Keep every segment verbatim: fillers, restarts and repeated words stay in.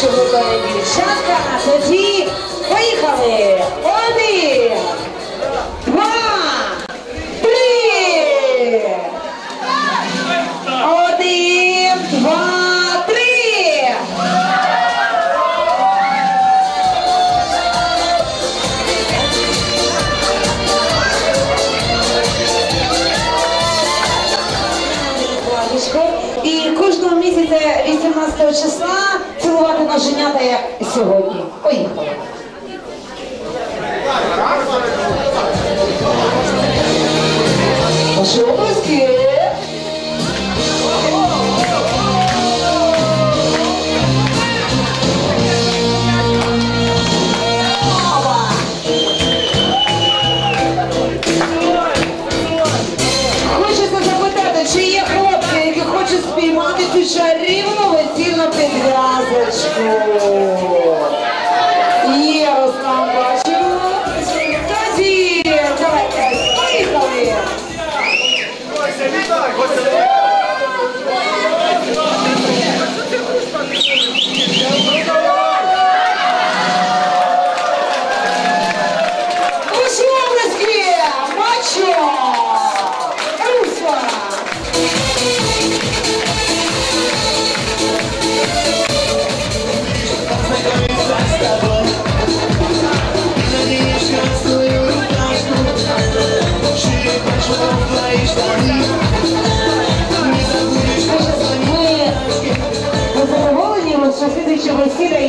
Широка дівчатка, а тоді поїхали! Один, два, три! Один, два, три! І кожного місяця вісімнадцятого числа цілувати на женята, як сьогодні. Поїхали. Ваші обласки. Хочеться запитати, чи є хлопці, які хочуть спіймати цю чарівну весільну підв'язочку?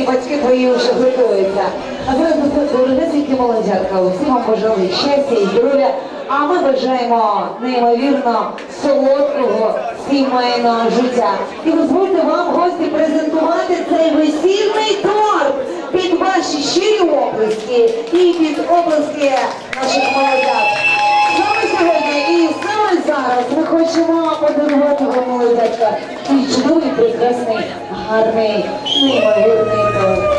І батьки твої вже готуються. А зараз дорогесенькі молодятка, усім вам бажали щастя і здоров'я, а ми бажаємо неймовірно солодкого сімейного життя. І дозвольте вам, гості, презентувати цей весільний торт під ваші щирі оплески і під оплески наших молодят. Саме сьогодні і саме зараз ми хочемо подарувати вам, молодятка, і чудовий, прекрасний, гарний, неймовірний торт.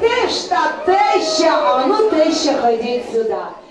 Теща, теща, а ну теща, ходіть сюди.